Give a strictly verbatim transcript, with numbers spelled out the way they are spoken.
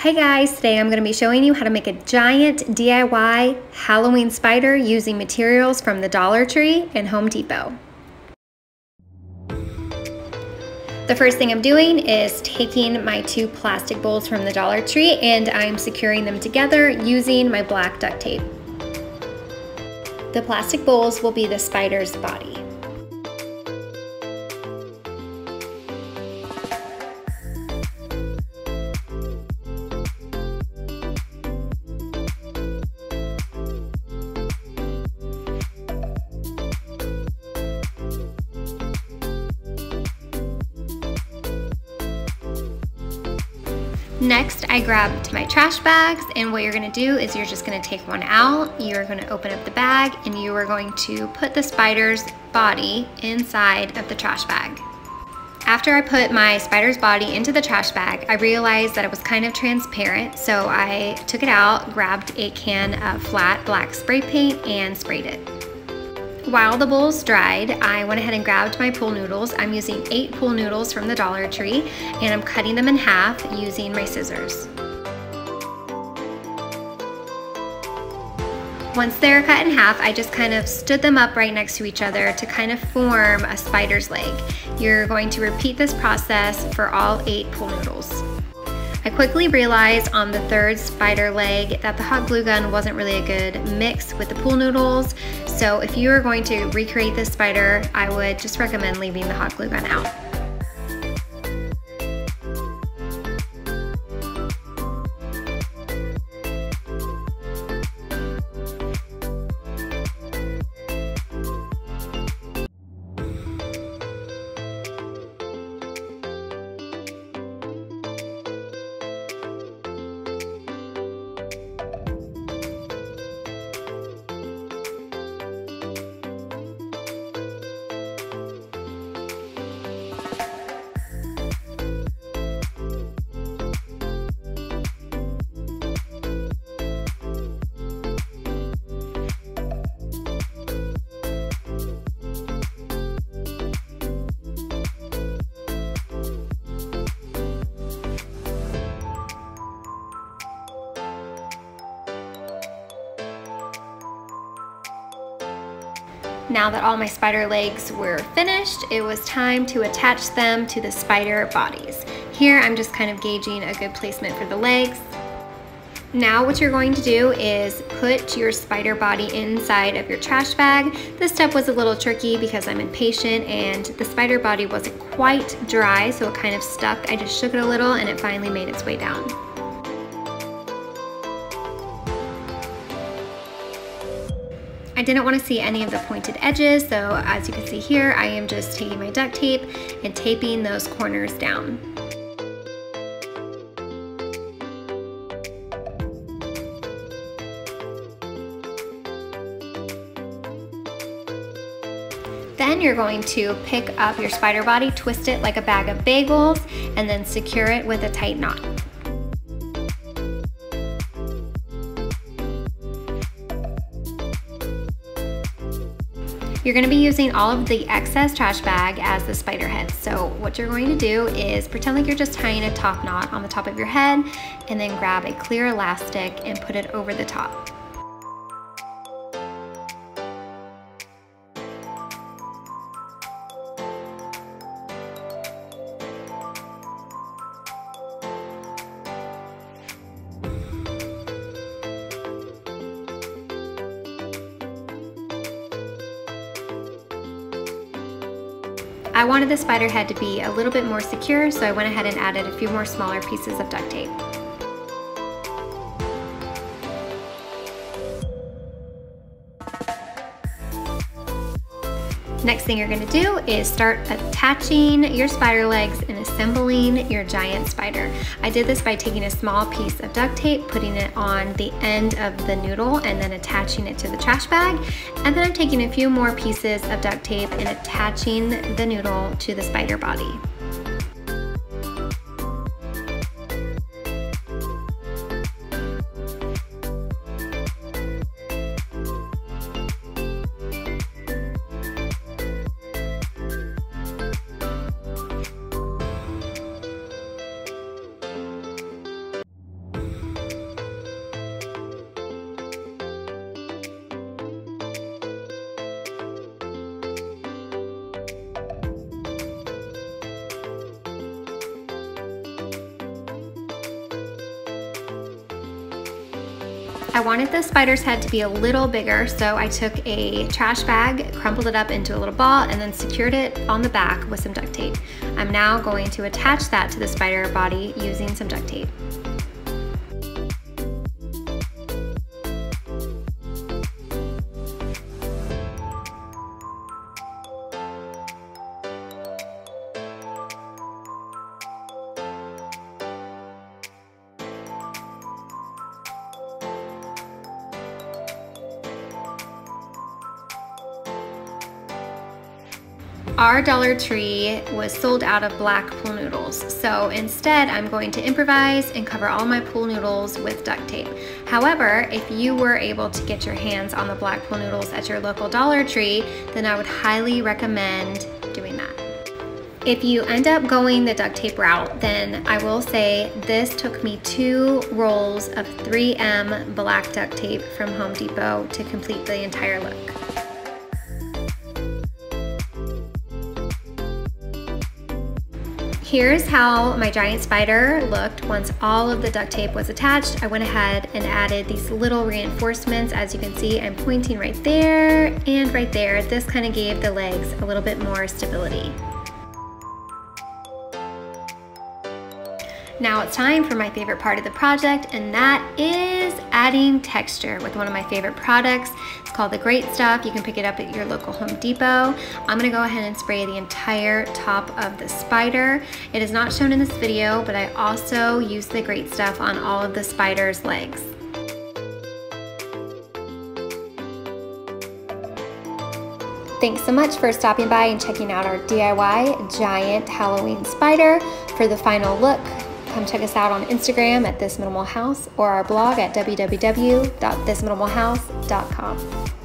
Hey guys, today I'm going to be showing you how to make a giant D I Y Halloween spider using materials from the Dollar Tree and Home Depot. The first thing I'm doing is taking my two plastic bowls from the Dollar Tree and I'm securing them together using my black duct tape. The plastic bowls will be the spider's body. Next, I grabbed my trash bags, and what you're gonna do is you're just gonna take one out, you're gonna open up the bag, and you are going to put the spider's body inside of the trash bag. After I put my spider's body into the trash bag, I realized that it was kind of transparent, so I took it out, grabbed a can of flat black spray paint, and sprayed it. While the bowls dried, I went ahead and grabbed my pool noodles. I'm using eight pool noodles from the Dollar Tree, and I'm cutting them in half using my scissors. Once they're cut in half, I just kind of stood them up right next to each other to kind of form a spider's leg. You're going to repeat this process for all eight pool noodles. I quickly realized on the third spider leg that the hot glue gun wasn't really a good mix with the pool noodles, so if you are going to recreate this spider, I would just recommend leaving the hot glue gun out. Now that all my spider legs were finished, it was time to attach them to the spider bodies. Here, I'm just kind of gauging a good placement for the legs. Now what you're going to do is put your spider body inside of your trash bag. This step was a little tricky because I'm impatient and the spider body wasn't quite dry, so it kind of stuck. I just shook it a little and it finally made its way down. I didn't want to see any of the pointed edges, so as you can see here, I am just taking my duct tape and taping those corners down. Then you're going to pick up your spider body, twist it like a bag of bagels, and then secure it with a tight knot. You're going to be using all of the excess trash bag as the spider head. So what you're going to do is pretend like you're just tying a top knot on the top of your head and then grab a clear elastic and put it over the top. I wanted the spider head to be a little bit more secure, so I went ahead and added a few more smaller pieces of duct tape. Next thing you're going to do is start attaching your spider legs and assembling your giant spider. I did this by taking a small piece of duct tape, putting it on the end of the noodle, and then attaching it to the trash bag. And then I'm taking a few more pieces of duct tape and attaching the noodle to the spider body. I wanted the spider's head to be a little bigger, so I took a trash bag, crumpled it up into a little ball, and then secured it on the back with some duct tape. I'm now going to attach that to the spider body using some duct tape. Our Dollar Tree was sold out of black pool noodles, so instead I'm going to improvise and cover all my pool noodles with duct tape. However, if you were able to get your hands on the black pool noodles at your local Dollar Tree, then I would highly recommend doing that. If you end up going the duct tape route, then I will say this took me two rolls of three M black duct tape from Home Depot to complete the entire look. Here's how my giant spider looked once all of the duct tape was attached. I went ahead and added these little reinforcements. As you can see, I'm pointing right there and right there. This kind of gave the legs a little bit more stability. Now it's time for my favorite part of the project, and that is adding texture with one of my favorite products. It's called the Great Stuff. You can pick it up at your local Home Depot. I'm gonna go ahead and spray the entire top of the spider. It is not shown in this video, but I also use the Great Stuff on all of the spider's legs. Thanks so much for stopping by and checking out our D I Y giant Halloween spider. For the final look, come check us out on Instagram at This Minimal House or our blog at w w w dot this minimal house dot com.